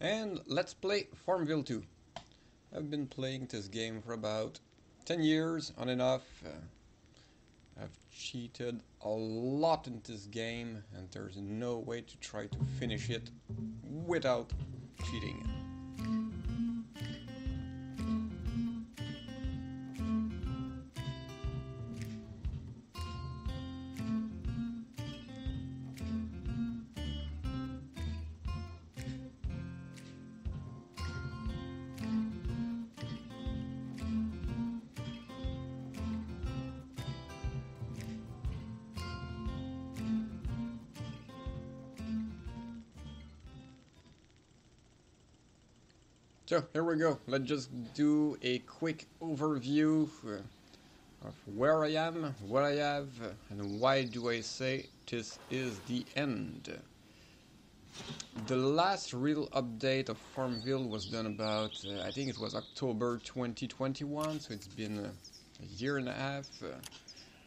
And let's play Farmville 2. I've been playing this game for about 10 years, on and off. I've cheated a lot in this game, and there's no way to try to finish it without cheating. So here we go, let's just do a quick overview of where I am, what I have, and why do I say this is the end. The last real update of Farmville was done about, I think it was October 2021, so it's been a year and a half.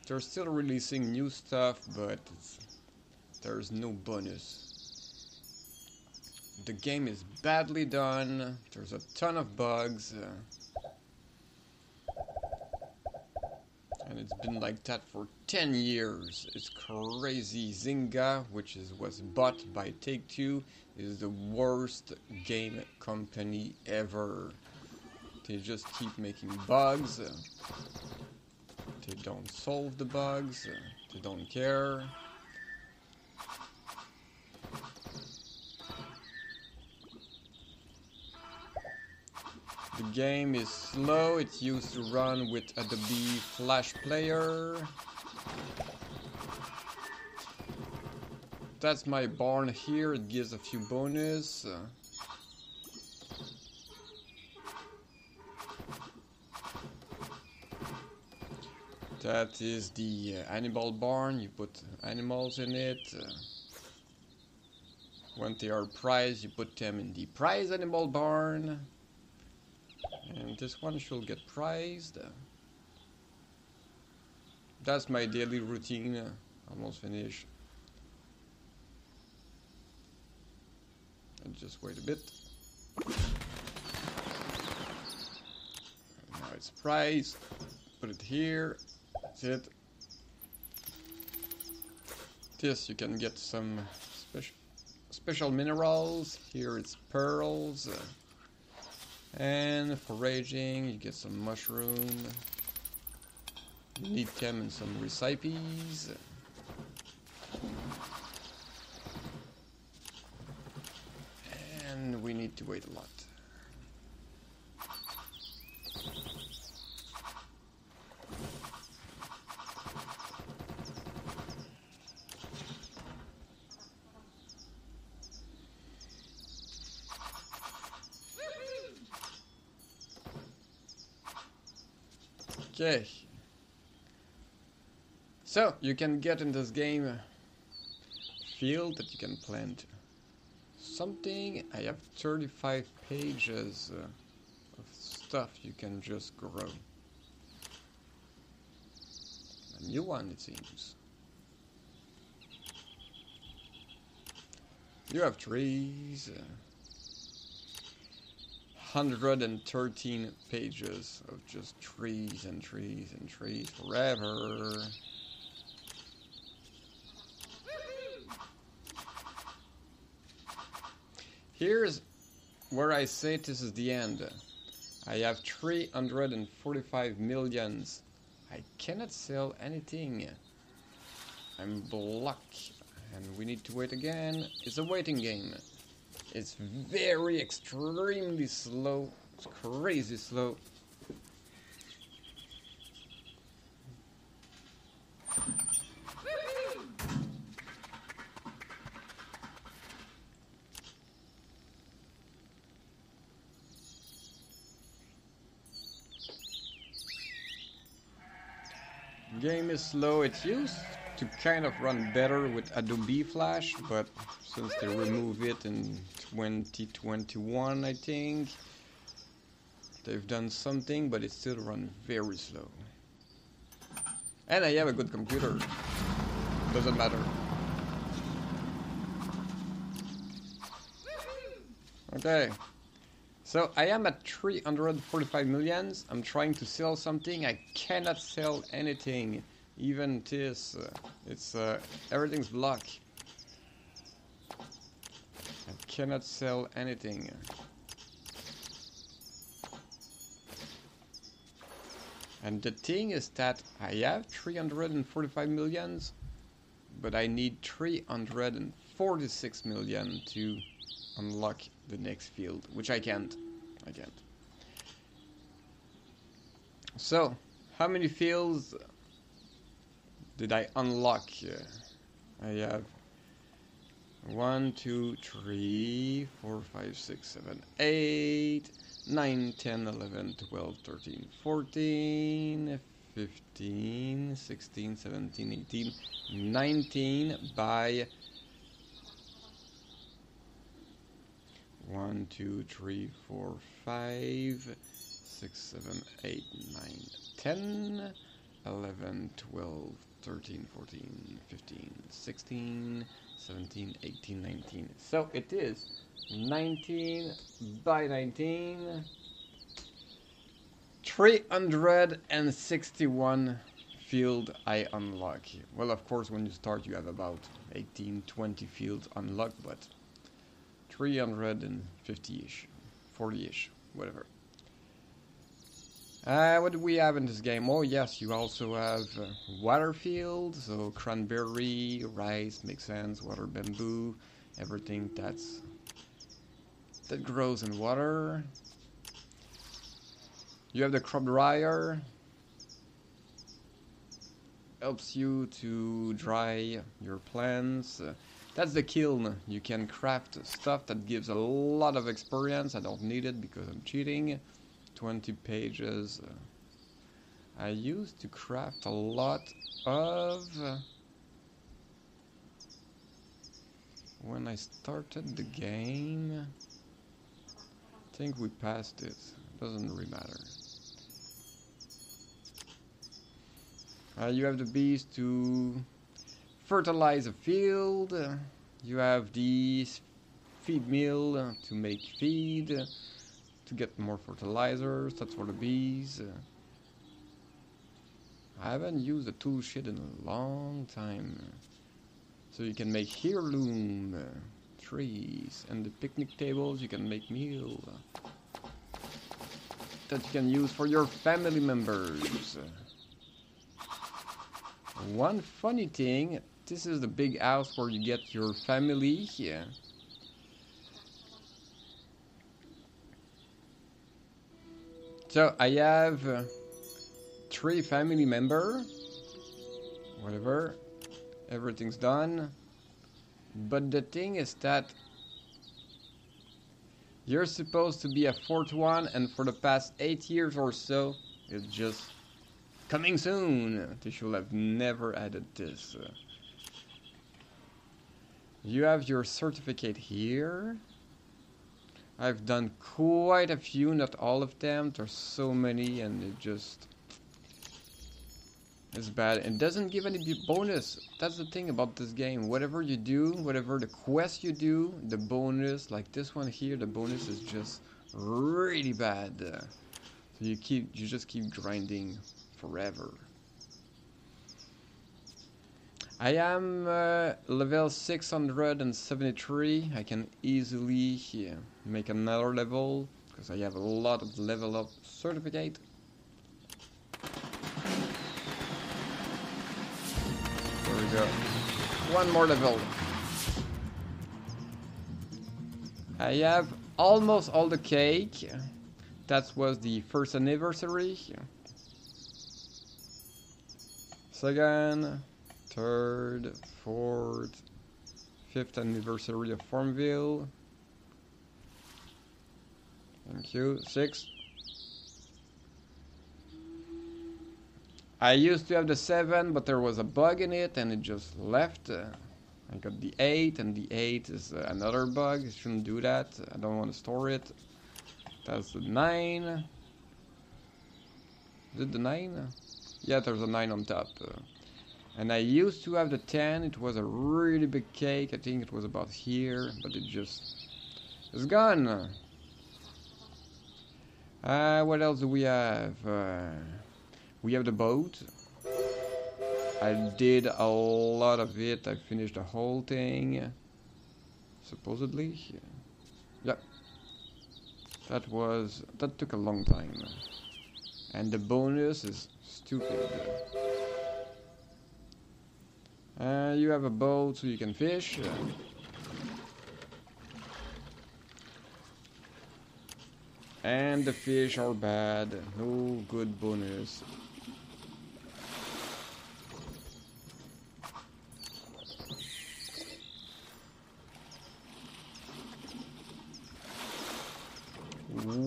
They're still releasing new stuff, but there's no bonus. The game is badly done, there's a ton of bugs, and it's been like that for 10 years. It's crazy. Zynga, which was bought by Take-Two, is the worst game company ever. They just keep making bugs, they don't solve the bugs, they don't care. The game is slow, it used to run with Adobe Flash Player. That's my barn here, it gives a few bonus. That is the animal barn, you put animals in it. When they are prized, you put them in the prize animal barn. And this one should get prized. That's my daily routine. Almost finished. And just wait a bit. Now it's prized. Put it here. That's it. This you can get some special minerals. Here it's pearls. And foraging, you get some mushroom. You need them in some recipes. And we need to wait a lot. Okay, so you can get in this game a field that you can plant something. I have 35 pages of stuff you can just grow. A new one, it seems. You have trees. 113 pages of just trees and trees and trees forever. Here's where I say this is the end. I have 345 millions. I cannot sell anything. I'm blocked and we need to wait again. It's a waiting game. It's very extremely slow, it's crazy slow. Game is slow, it used to kind of run better with Adobe Flash, but since they remove it in 2021, I think they've done something, but it still runs very slow. And I have a good computer. Doesn't matter. Okay. So I am at 345 million. I'm trying to sell something. I cannot sell anything. Even this. Everything's blocked. I cannot sell anything. And the thing is that I have 345 million, but I need 346 million to unlock the next field, which I can't. I can't. So, how many fields did I unlock? I have 1, 2, 3, 4, 5, 6, 7, 8... 9, 10, 11, 12, 13, 14, 15, 16, 17, 18, 19 by 1, 2, 3, 4, 5, 6, 7, 8, 9, 10, 11, 12, 13, 14, 15, 16, 17, 18, 19. So it is 19 by 19, 361 field I unlock. Well, of course, when you start, you have about 18, 20 fields unlocked, but 350-ish, 40-ish, whatever. What do we have in this game? Oh, yes, you also have water fields, so cranberry, rice, makes sense, water, bamboo, everything that grows in water. You have the crop dryer, helps you to dry your plants. That's the kiln. You can craft stuff that gives a lot of experience. I don't need it because I'm cheating. 20 pages. I used to craft a lot of when I started the game. I think we passed it. Doesn't really matter. You have the bees to fertilize a field. You have the feed mill to make feed, to get more fertilizers. That's for the bees. I haven't used the tool shed in a long time. So you can make heirloom trees, and the picnic tables you can make meal that you can use for your family members. One funny thing, this is the big house where you get your family. So I have 3 family members, whatever, everything's done. But the thing is that you're supposed to be a fourth one, and for the past 8 years or so, it's just coming soon. They should have never added this. You have your certificate here. I've done quite a few, not all of them. There's so many, and it just... it's bad. It doesn't give any bonus. That's the thing about this game. Whatever you do, whatever the quest you do, the bonus, like this one here, the bonus is just really bad. So you just keep grinding forever. I am level 673. I can easily make another level because I have a lot of level up certificate. Go. One more level. I have almost all the cake. That was the first anniversary. Second, third, fourth, fifth anniversary of Farmville. Thank you. 6th. I used to have the 7, but there was a bug in it, and it just left. I got the 8, and the 8 is another bug. You shouldn't do that. I don't want to store it. That's the 9. Is it the 9? Yeah, there's a 9 on top. And I used to have the 10. It was a really big cake. I think it was about here, but it just It's gone. What else do we have? We have the boat. I did a lot of it. I finished the whole thing. Supposedly. Yep. That took a long time. And the bonus is stupid. You have a boat so you can fish. And the fish are bad. No good bonus.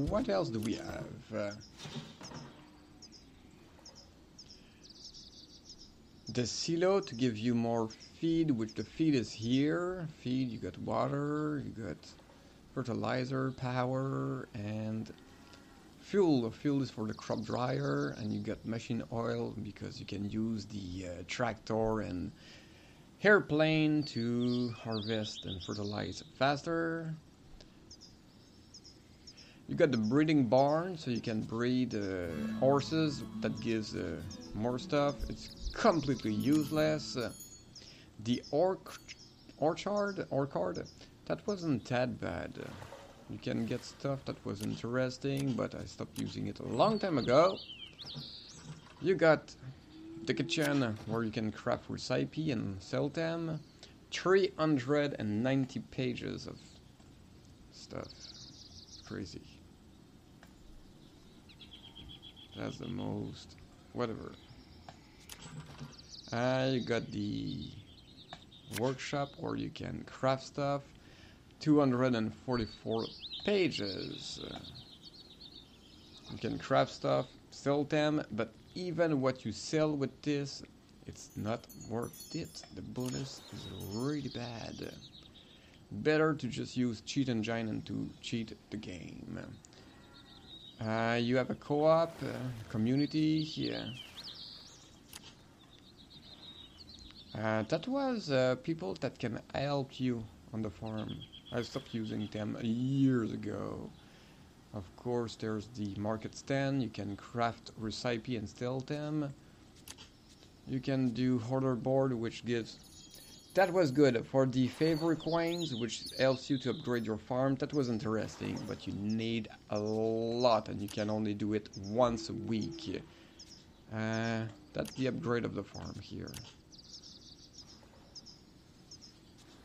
What else do we have? The silo to give you more feed, which the feed is here. Feed, you got water, you got fertilizer, power, and fuel. Fuel is for the crop dryer, and you got machine oil because you can use the tractor and airplane to harvest and fertilize faster. You got the breeding barn, so you can breed horses. That gives more stuff. It's completely useless. The orchard, that wasn't that bad. You can get stuff that was interesting, but I stopped using it a long time ago. You got the kitchen, where you can craft recipe and sell them. 390 pages of stuff. Crazy. That's the most, whatever. You got the workshop where you can craft stuff. 244 pages. You can craft stuff, sell them, but even what you sell with this, it's not worth it. The bonus is really bad. Better to just use Cheat Engine and to cheat the game. You have a co-op, community here. That was people that can help you on the farm. I stopped using them years ago. Of course, there's the market stand. You can craft recipe and sell them. You can do order board, which gives... That was good for the favor coins, which helps you to upgrade your farm. That was interesting, but you need a lot, and you can only do it once a week. That's the upgrade of the farm here.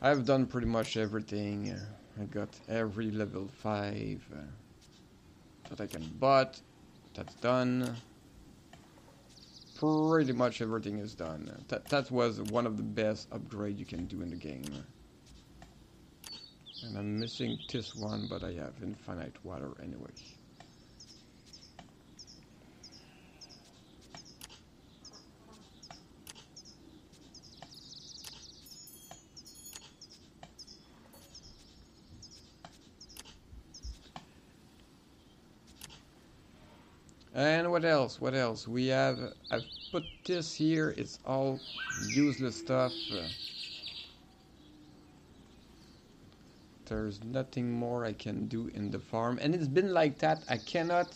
I've done pretty much everything. I got every level 5 that I can bought. That's done. Pretty much everything is done. That was one of the best upgrades you can do in the game. And I'm missing this one, but I have infinite water anyway. And what else? What else? We have... I've put this here. It's all useless stuff. There's nothing more I can do in the farm. And it's been like that. I cannot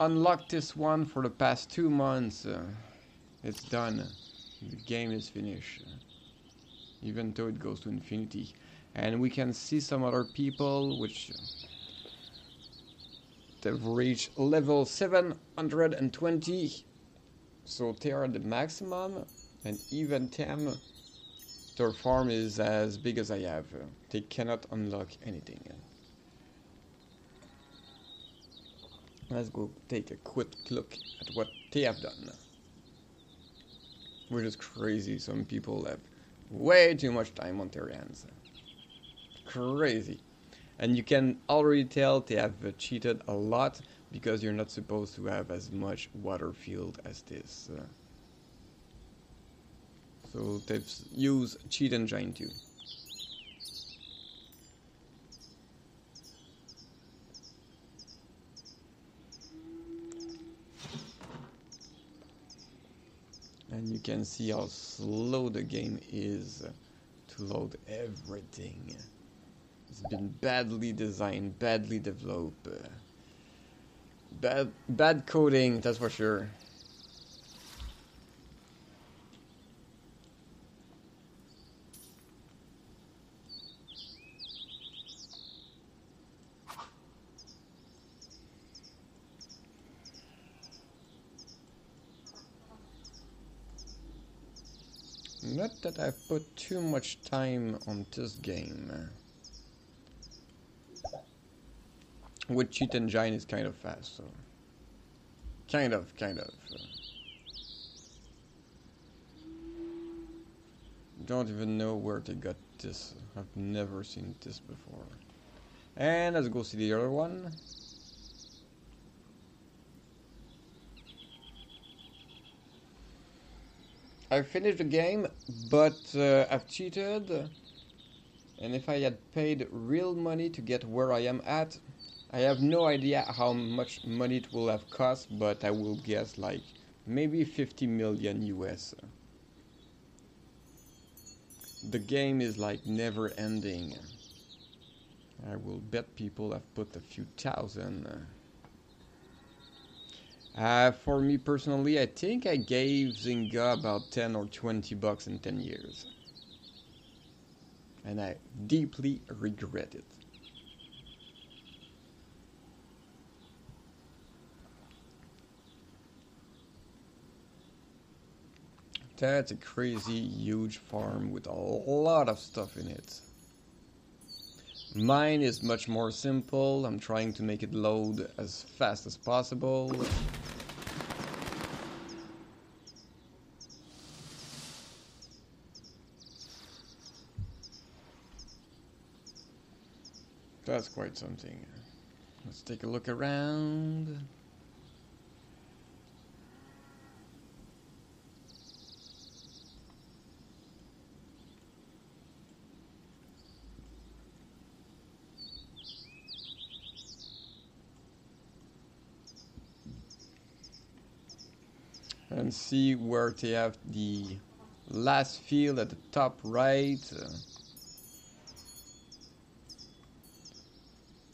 unlock this one for the past 2 months. It's done. The game is finished. Even though it goes to infinity. And we can see some other people, which... They've reached level 720, so they are at the maximum, and even them, their farm is as big as I have. They cannot unlock anything. Let's go take a quick look at what they have done, which is crazy. Some people have way too much time on their hands. Crazy. And you can already tell they have cheated a lot, because you're not supposed to have as much water field as this. So they've used Cheat Engine too. And you can see how slow the game is to load everything. It's been badly designed, badly developed. Bad coding, that's for sure. Not that I've put too much time on this game. With Cheat Engine is kind of fast, so... Kind of. Don't even know where they got this. I've never seen this before. And let's go see the other one. I finished the game, but I've cheated, and if I had paid real money to get where I am at, I have no idea how much money it will have cost, but I will guess like maybe 50 million US. The game is like never ending. I will bet people have put a few thousand. For me personally, I think I gave Zynga about 10 or 20 bucks in 10 years. And I deeply regret it. That's a crazy huge farm with a lot of stuff in it. Mine is much more simple. I'm trying to make it load as fast as possible. That's quite something. Let's take a look around. And see where they have the last field at the top right.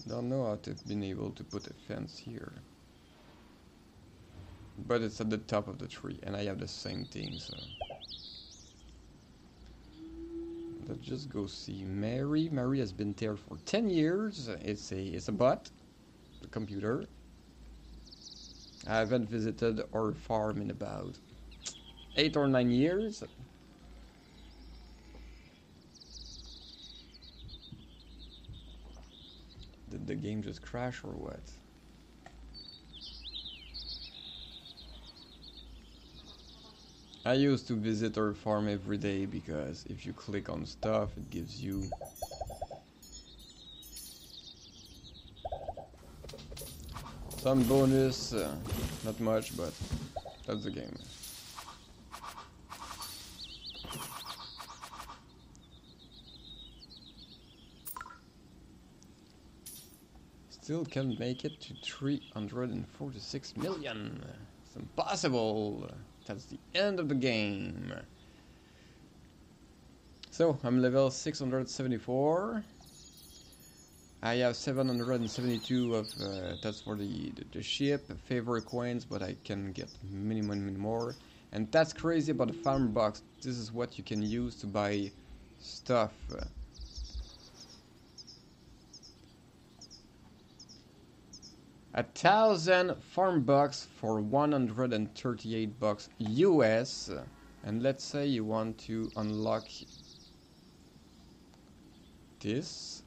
Don't know how they've been able to put a fence here. But it's at the top of the tree, and I have the same thing, so... Let's just go see Mary. Mary has been there for 10 years. It's a bot, the computer. I haven't visited our farm in about 8 or 9 years. Did the game just crash or what? I used to visit our farm every day because if you click on stuff, it gives you some bonus, not much, but that's the game. Still can't make it to 346 million. It's impossible. That's the end of the game. So, I'm level 674. I have 772 of, that's for the ship, favor coins, but I can get many more. And that's crazy about the farm box. This is what you can use to buy stuff. A 1,000 farm bucks for 138 bucks US. And let's say you want to unlock this.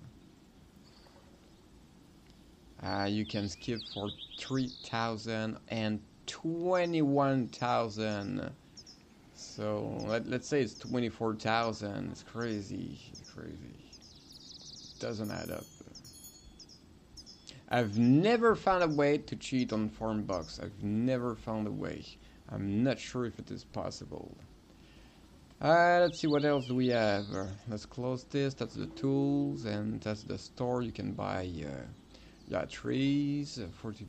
You can skip for 3,000 and 21,000. So let's say it's 24,000. It's crazy. Doesn't add up. I've never found a way to cheat on farm bucks. I've never found a way. I'm not sure if it is possible. Let's see what else do we have. Let's close this. That's the tools and that's the store. You can buy. Yeah, trees, 40...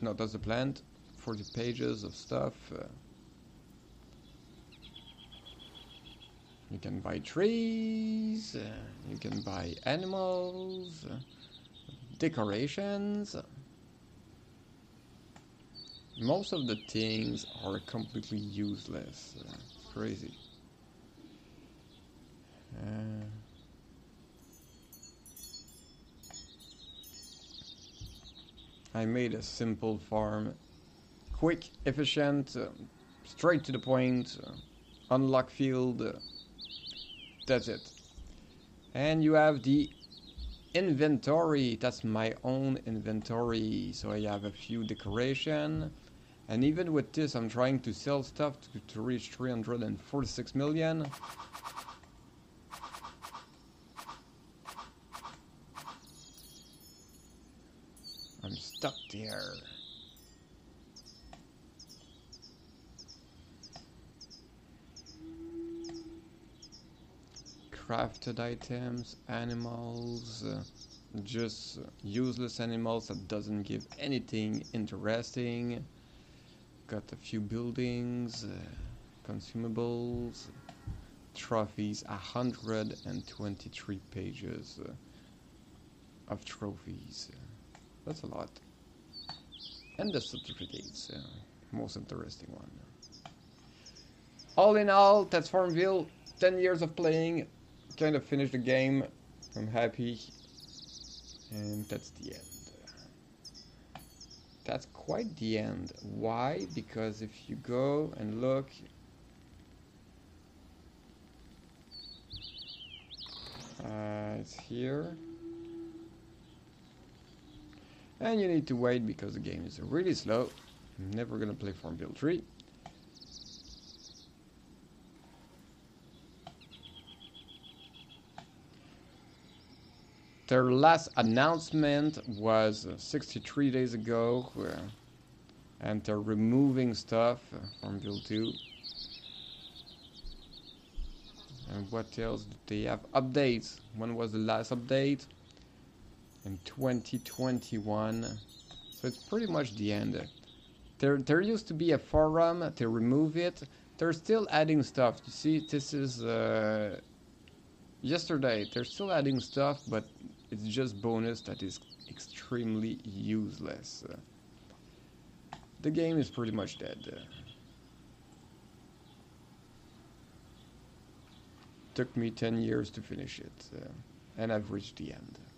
No, that's the plant. 40 pages of stuff. You can buy trees, you can buy animals, decorations. Most of the things are completely useless. Crazy. I made a simple farm. Quick, efficient, straight to the point, unlock field. That's it. And you have the inventory. That's my own inventory. So I have a few decoration. And even with this, I'm trying to sell stuff to reach 346 million. I'm stuck there. Crafted items, animals, just useless animals that doesn't give anything interesting. Got a few buildings, consumables, trophies, 123 pages of trophies. That's a lot. And the certificates, most interesting one. All in all, that's Farmville. 10 years of playing. Kind of finished the game. I'm happy, and that's the end. That's quite the end. Why? Because if you go and look, it's here, and you need to wait because the game is really slow. I'm never gonna play Farmville 3. Their last announcement was 63 days ago, and they're removing stuff from Farmville 2. And what else do they have? Updates. When was the last update? In 2021. So it's pretty much the end. There used to be a forum. They remove it. They're still adding stuff. You see, this is yesterday. They're still adding stuff, but it's just bonus that is extremely useless. The game is pretty much dead. Took me 10 years to finish it, and I've reached the end.